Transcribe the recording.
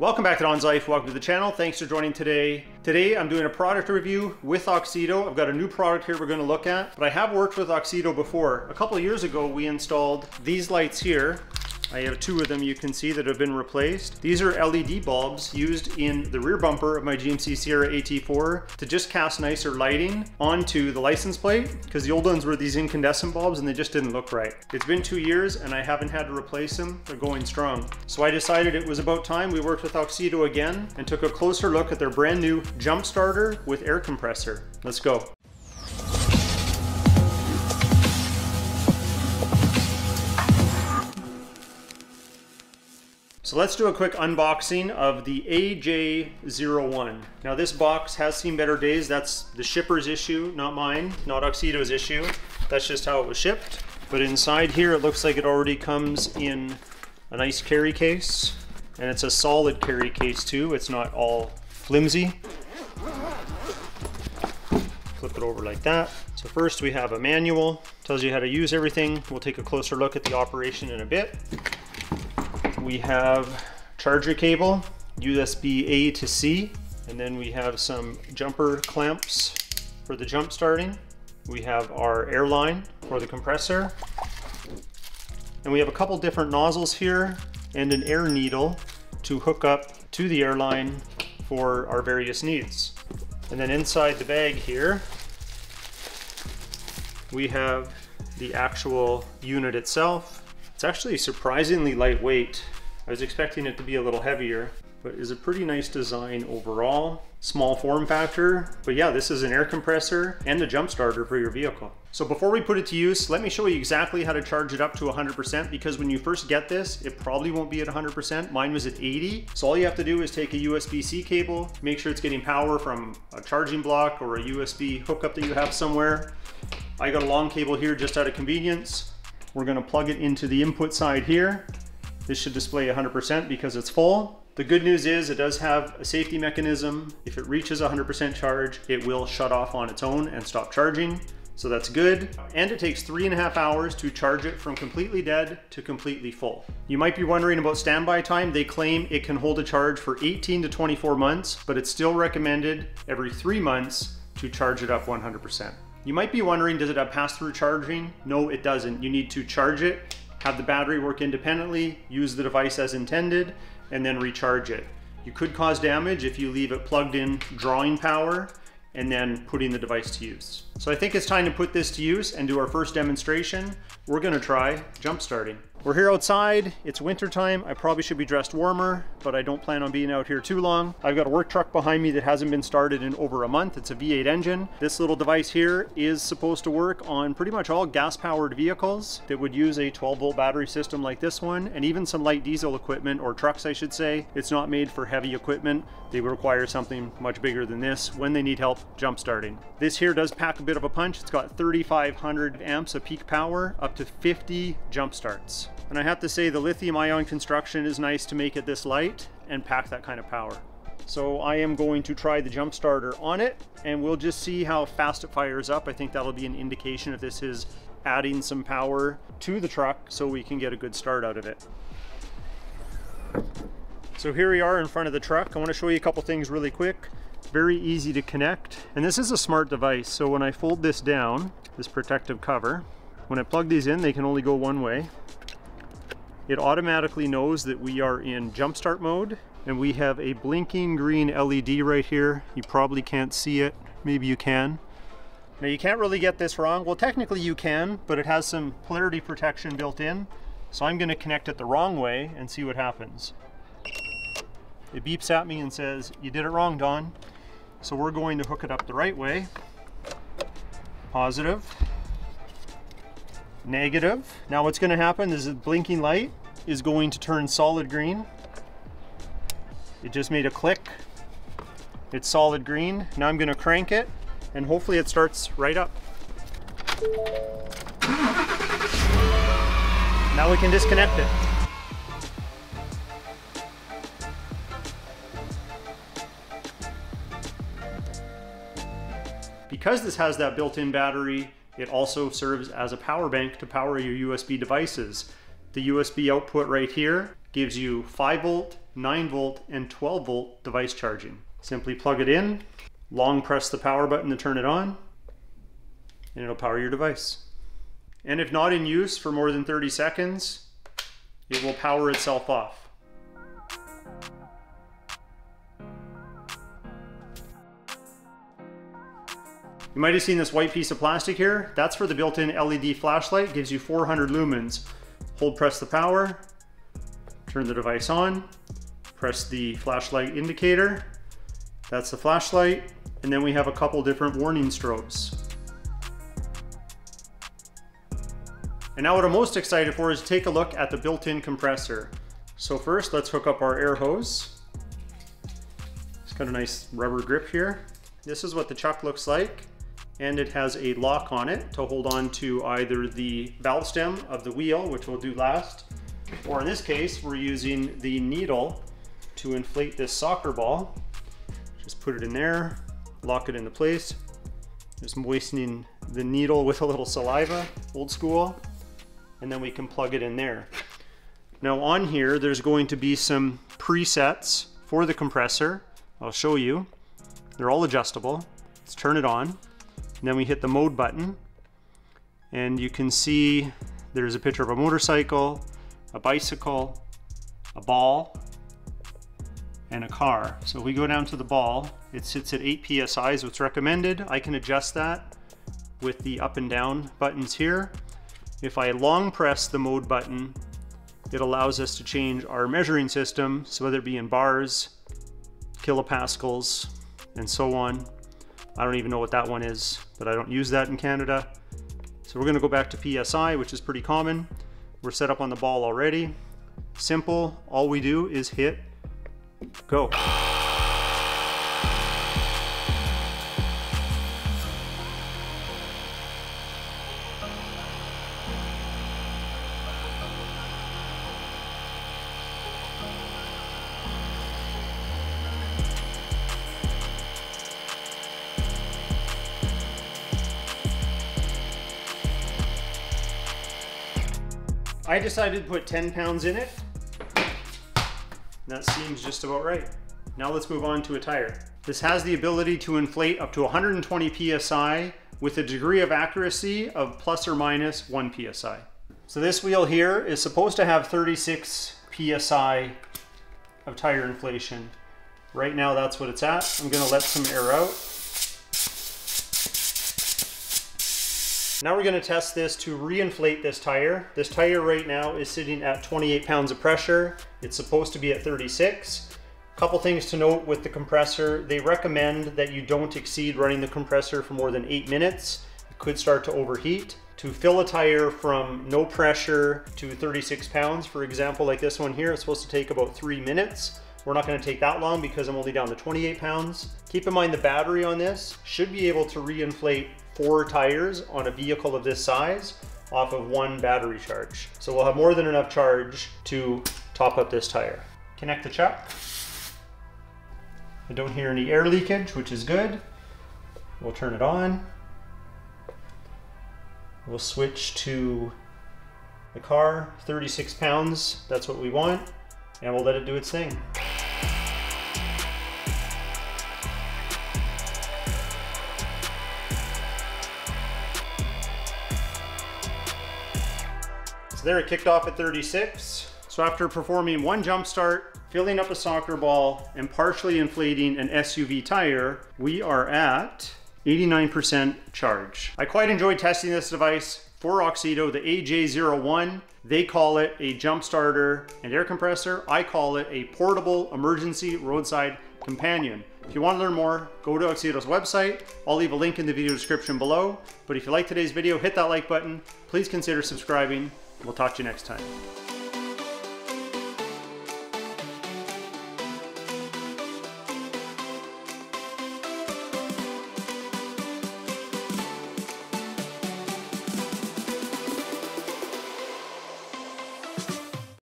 Welcome back to Don's Life, welcome to the channel. Thanks for joining today. Today I'm doing a product review with AUXITO. I've got a new product here we're gonna look at, but I have worked with AUXITO before. A couple of years ago, we installed these lights here. I have two of them you can see that have been replaced. These are LED bulbs used in the rear bumper of my GMC Sierra AT4 to just cast nicer lighting onto the license plate, because the old ones were these incandescent bulbs and they just didn't look right. It's been 2 years and I haven't had to replace them. They're going strong. So I decided it was about time we worked with AUXITO again and took a closer look at their brand new jump starter with air compressor. Let's go. So let's do a quick unboxing of the AJ01. Now this box has seen better days. That's the shipper's issue, not mine, not AUXITO's issue. That's just how it was shipped. But inside here, it looks like it already comes in a nice carry case, and it's a solid carry case too. It's not all flimsy. Flip it over like that. So first we have a manual, tells you how to use everything. We'll take a closer look at the operation in a bit. We have charger cable, USB A to C, and then we have some jumper clamps for the jump starting. We have our air line for the compressor. And we have a couple different nozzles here and an air needle to hook up to the air line for our various needs. And then inside the bag here, we have the actual unit itself. It's actually surprisingly lightweight. I was expecting it to be a little heavier, but is a pretty nice design overall. Small form factor, but yeah, this is an air compressor and a jump starter for your vehicle. So before we put it to use, let me show you exactly how to charge it up to 100%, because when you first get this, it probably won't be at 100%. Mine was at 80. So all you have to do is take a USB-C cable, make sure it's getting power from a charging block or a USB hookup that you have somewhere. I got a long cable here just out of convenience. We're gonna plug it into the input side here. This should display 100% because it's full. The good news is it does have a safety mechanism. If it reaches 100% charge, it will shut off on its own and stop charging. So that's good. And it takes 3.5 hours to charge it from completely dead to completely full. You might be wondering about standby time. They claim it can hold a charge for 18 to 24 months, but it's still recommended every 3 months to charge it up 100%. You might be wondering, does it have pass-through charging? No, it doesn't. You need to charge it, have the battery work independently, use the device as intended, and then recharge it. You could cause damage if you leave it plugged in, drawing power, and then putting the device to use. So I think it's time to put this to use and do our first demonstration. We're gonna try jump starting. We're here outside, it's winter time. I probably should be dressed warmer, but I don't plan on being out here too long. I've got a work truck behind me that hasn't been started in over a month. It's a V8 engine. This little device here is supposed to work on pretty much all gas-powered vehicles that would use a 12-volt battery system like this one, and even some light diesel equipment, or trucks I should say. It's not made for heavy equipment. They would require something much bigger than this when they need help jump starting. This here does pack a bit of a punch. It's got 3,500 amps of peak power, up to 50 jump starts. And I have to say the lithium ion construction is nice to make it this light and pack that kind of power. So I am going to try the jump starter on it and we'll just see how fast it fires up. I think that'll be an indication if this is adding some power to the truck so we can get a good start out of it. So here we are in front of the truck. I want to show you a couple things really quick. Very easy to connect. And this is a smart device. So when I fold this down, this protective cover, when I plug these in, they can only go one way. It automatically knows that we are in jump start mode, and we have a blinking green LED right here. You probably can't see it, maybe you can. Now you can't really get this wrong. Well, technically you can, but it has some polarity protection built in. So I'm gonna connect it the wrong way and see what happens. It beeps at me and says, you did it wrong, Don. So we're going to hook it up the right way. Positive. Negative. Now what's going to happen is the blinking light is going to turn solid green. It just made a click. It's solid green. Now I'm going to crank it and hopefully it starts right up. Now we can disconnect it. Because this has that built-in battery, it also serves as a power bank to power your USB devices. The USB output right here gives you 5 volt, 9-volt, and 12-volt device charging. Simply plug it in, long press the power button to turn it on, and it'll power your device. And if not in use for more than 30 seconds, it will power itself off. You might have seen this white piece of plastic here. That's for the built-in LED flashlight. It gives you 400 lumens. Hold press the power, turn the device on, press the flashlight indicator. That's the flashlight. And then we have a couple different warning strobes. And now what I'm most excited for is to take a look at the built-in compressor. So first, let's hook up our air hose. It's got a nice rubber grip here. This is what the chuck looks like. And it has a lock on it to hold on to either the valve stem of the wheel, which we'll do last, or in this case, we're using the needle to inflate this soccer ball. Just put it in there, lock it into place. Just moistening the needle with a little saliva, old school, and then we can plug it in there. Now on here, there's going to be some presets for the compressor. I'll show you. They're all adjustable. Let's turn it on. And then we hit the mode button, and you can see there's a picture of a motorcycle, a bicycle, a ball, and a car. So if we go down to the ball, it sits at 8 PSI is what's recommended. I can adjust that with the up and down buttons here. If I long press the mode button, it allows us to change our measuring system. So whether it be in bars, kilopascals, and so on. I don't even know what that one is, but I don't use that in Canada. So we're gonna go back to PSI, which is pretty common. We're set up on the ball already. Simple, all we do is hit go. I decided to put 10 pounds in it. That seems just about right. Now let's move on to a tire. This has the ability to inflate up to 120 PSI with a degree of accuracy of plus or minus 1 PSI. So this wheel here is supposed to have 36 PSI of tire inflation. Right now that's what it's at. I'm gonna let some air out. Now we're gonna test this to re-inflate this tire. This tire right now is sitting at 28 pounds of pressure. It's supposed to be at 36. A couple things to note with the compressor. They recommend that you don't exceed running the compressor for more than 8 minutes. It could start to overheat. To fill a tire from no pressure to 36 pounds, for example, like this one here, it's supposed to take about 3 minutes. We're not gonna take that long because I'm only down to 28 pounds. Keep in mind the battery on this should be able to re-inflate 4 tires on a vehicle of this size off of 1 battery charge. So we'll have more than enough charge to top up this tire. Connect the chuck. I don't hear any air leakage, which is good. We'll turn it on. We'll switch to the car, 36 pounds, that's what we want, and we'll let it do its thing. So there it kicked off at 36. So after performing 1 jump start, filling up a soccer ball, and partially inflating an SUV tire, we are at 89% charge. I quite enjoyed testing this device for AUXITO, the AJ01. They call it a jump starter and air compressor. I call it a portable emergency roadside companion. If you want to learn more, go to AUXITO's website. I'll leave a link in the video description below. But if you like today's video, hit that like button. Please consider subscribing. We'll talk to you next time.